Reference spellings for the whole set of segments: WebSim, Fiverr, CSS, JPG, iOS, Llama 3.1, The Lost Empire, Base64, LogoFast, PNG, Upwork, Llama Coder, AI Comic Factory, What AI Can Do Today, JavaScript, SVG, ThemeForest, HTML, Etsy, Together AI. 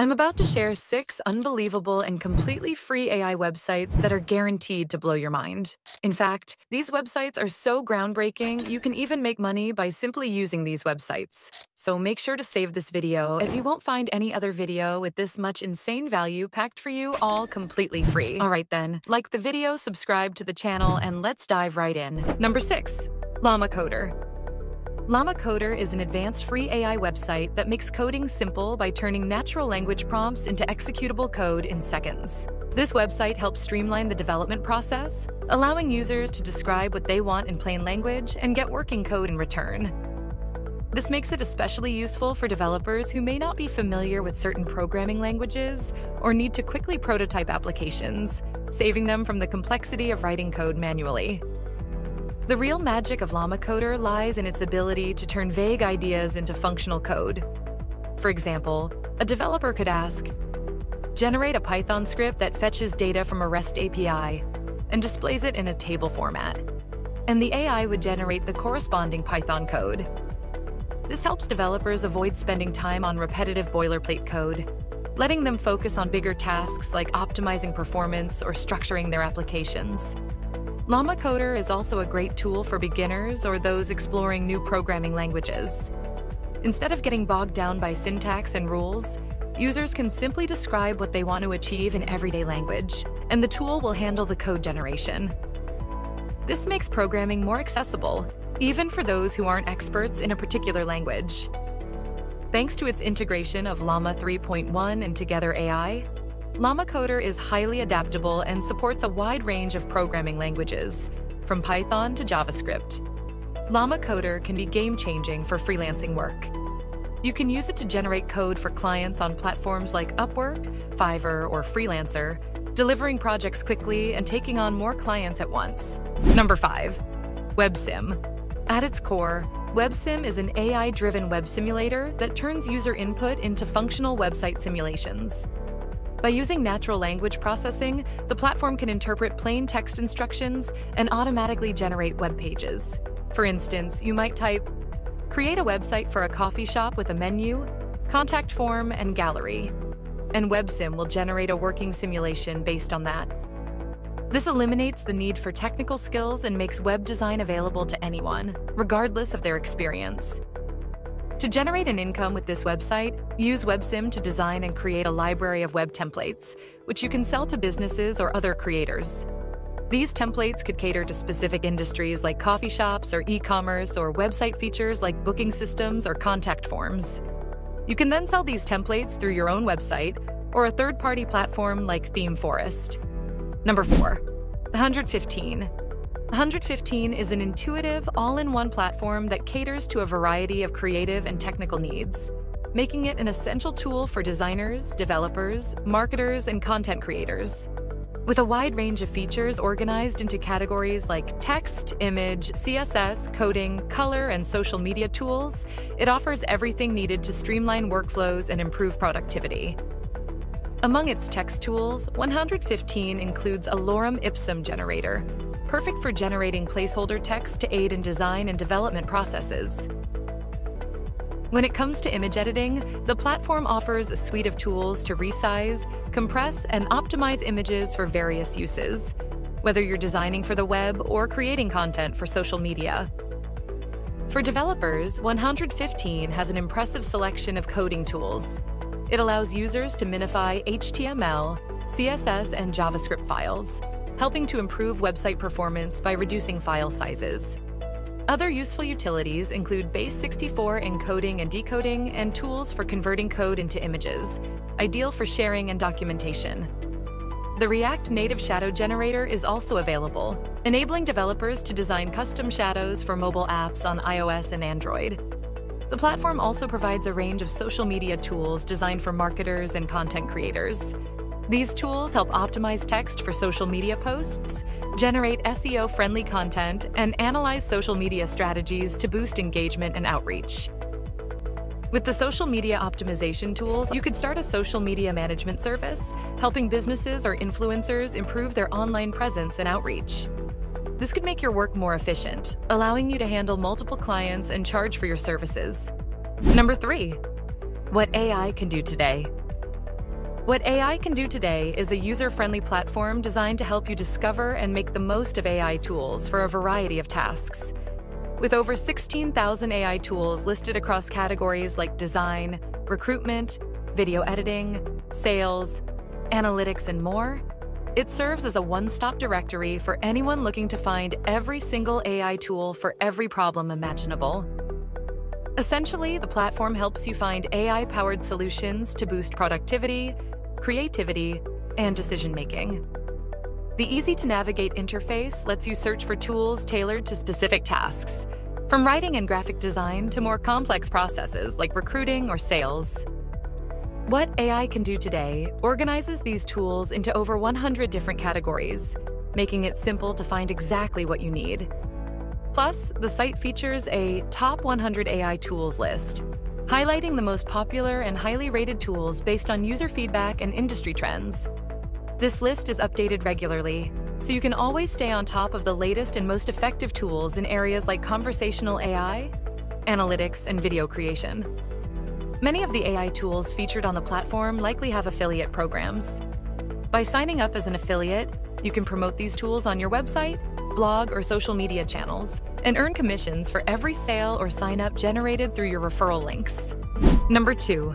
I'm about to share 6 unbelievable and completely free AI websites that are guaranteed to blow your mind. In fact, these websites are so groundbreaking, you can even make money by simply using these websites. So make sure to save this video, as you won't find any other video with this much insane value packed for you, all completely free. All right then, like the video, subscribe to the channel, and let's dive right in. Number 6, Llama Coder. Llama Coder is an advanced free AI website that makes coding simple by turning natural language prompts into executable code in seconds. This website helps streamline the development process, allowing users to describe what they want in plain language and get working code in return. This makes it especially useful for developers who may not be familiar with certain programming languages or need to quickly prototype applications, saving them from the complexity of writing code manually. The real magic of Llama Coder lies in its ability to turn vague ideas into functional code. For example, a developer could ask, "Generate a Python script that fetches data from a REST API and displays it in a table format," and the AI would generate the corresponding Python code. This helps developers avoid spending time on repetitive boilerplate code, letting them focus on bigger tasks like optimizing performance or structuring their applications. Llama Coder is also a great tool for beginners or those exploring new programming languages. Instead of getting bogged down by syntax and rules, users can simply describe what they want to achieve in everyday language, and the tool will handle the code generation. This makes programming more accessible, even for those who aren't experts in a particular language. Thanks to its integration of Llama 3.1 and Together AI, Llama Coder is highly adaptable and supports a wide range of programming languages, from Python to JavaScript. Llama Coder can be game-changing for freelancing work. You can use it to generate code for clients on platforms like Upwork, Fiverr, or Freelancer, delivering projects quickly and taking on more clients at once. Number 5, WebSim. At its core, WebSim is an AI-driven web simulator that turns user input into functional website simulations. By using natural language processing, the platform can interpret plain text instructions and automatically generate web pages. For instance, you might type, "Create a website for a coffee shop with a menu, contact form, and gallery," and WebSim will generate a working simulation based on that. This eliminates the need for technical skills and makes web design available to anyone, regardless of their experience. To generate an income with this website, use WebSim to design and create a library of web templates, which you can sell to businesses or other creators. These templates could cater to specific industries like coffee shops or e-commerce, or website features like booking systems or contact forms. You can then sell these templates through your own website or a third-party platform like ThemeForest. Number 4, 115. 115 is an intuitive, all-in-one platform that caters to a variety of creative and technical needs, making it an essential tool for designers, developers, marketers, and content creators. With a wide range of features organized into categories like text, image, CSS, coding, color, and social media tools, it offers everything needed to streamline workflows and improve productivity. Among its text tools, 115 includes a lorem ipsum generator, perfect for generating placeholder text to aid in design and development processes. When it comes to image editing, the platform offers a suite of tools to resize, compress, and optimize images for various uses, whether you're designing for the web or creating content for social media. For developers, 115 has an impressive selection of coding tools. It allows users to minify HTML, CSS, and JavaScript files, helping to improve website performance by reducing file sizes. Other useful utilities include Base64 encoding and decoding, and tools for converting code into images, ideal for sharing and documentation. The React Native Shadow Generator is also available, enabling developers to design custom shadows for mobile apps on iOS and Android. The platform also provides a range of social media tools designed for marketers and content creators. These tools help optimize text for social media posts, generate SEO-friendly content, and analyze social media strategies to boost engagement and outreach. With the social media optimization tools, you could start a social media management service, helping businesses or influencers improve their online presence and outreach. This could make your work more efficient, allowing you to handle multiple clients and charge for your services. Number 3, What AI Can Do Today. What AI Can Do Today is a user-friendly platform designed to help you discover and make the most of AI tools for a variety of tasks. With over 16,000 AI tools listed across categories like design, recruitment, video editing, sales, analytics, and more, it serves as a one-stop directory for anyone looking to find every single AI tool for every problem imaginable. Essentially, the platform helps you find AI-powered solutions to boost productivity, creativity, and decision-making. The easy-to-navigate interface lets you search for tools tailored to specific tasks, from writing and graphic design to more complex processes like recruiting or sales. What AI Can Do Today organizes these tools into over 100 different categories, making it simple to find exactly what you need. Plus, the site features a top 100 AI tools list, highlighting the most popular and highly rated tools based on user feedback and industry trends. This list is updated regularly, so you can always stay on top of the latest and most effective tools in areas like conversational AI, analytics, and video creation. Many of the AI tools featured on the platform likely have affiliate programs. By signing up as an affiliate, you can promote these tools on your website, blog, or social media channels, and earn commissions for every sale or sign-up generated through your referral links. Number 2,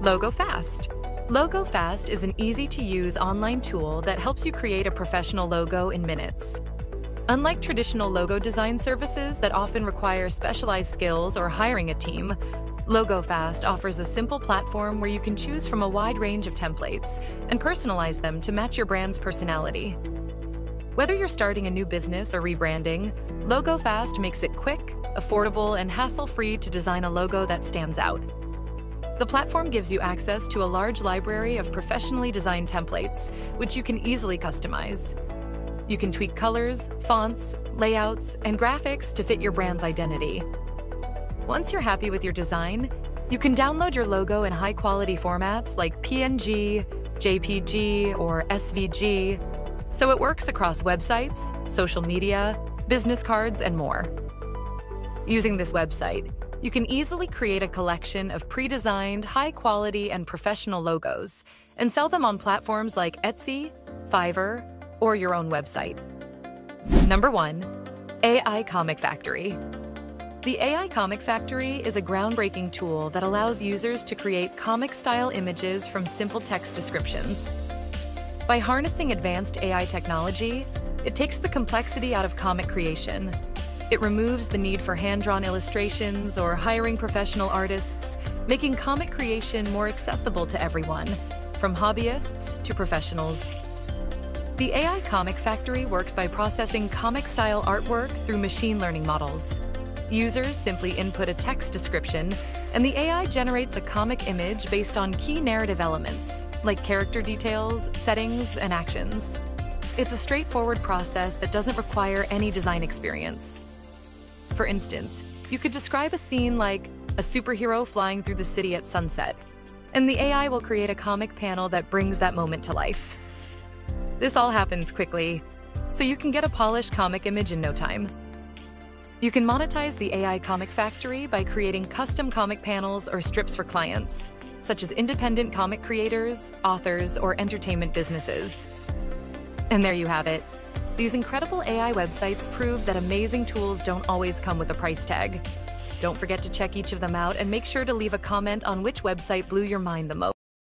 LogoFast. LogoFast is an easy-to-use online tool that helps you create a professional logo in minutes. Unlike traditional logo design services that often require specialized skills or hiring a team, LogoFast offers a simple platform where you can choose from a wide range of templates and personalize them to match your brand's personality. Whether you're starting a new business or rebranding, LogoFast makes it quick, affordable, and hassle-free to design a logo that stands out. The platform gives you access to a large library of professionally designed templates, which you can easily customize. You can tweak colors, fonts, layouts, and graphics to fit your brand's identity. Once you're happy with your design, you can download your logo in high-quality formats like PNG, JPG, or SVG, so it works across websites, social media, business cards, and more. Using this website, you can easily create a collection of pre-designed, high-quality, and professional logos and sell them on platforms like Etsy, Fiverr, or your own website. Number 1, AI Comic Factory. The AI Comic Factory is a groundbreaking tool that allows users to create comic-style images from simple text descriptions. By harnessing advanced AI technology, it takes the complexity out of comic creation. It removes the need for hand-drawn illustrations or hiring professional artists, making comic creation more accessible to everyone, from hobbyists to professionals. The AI Comic Factory works by processing comic-style artwork through machine learning models. Users simply input a text description, and the AI generates a comic image based on key narrative elements, like character details, settings, and actions. It's a straightforward process that doesn't require any design experience. For instance, you could describe a scene like a superhero flying through the city at sunset, and the AI will create a comic panel that brings that moment to life. This all happens quickly, so you can get a polished comic image in no time. You can monetize the AI Comic Factory by creating custom comic panels or strips for clients, such as independent comic creators, authors, or entertainment businesses. And there you have it. These incredible AI websites prove that amazing tools don't always come with a price tag. Don't forget to check each of them out and make sure to leave a comment on which website blew your mind the most.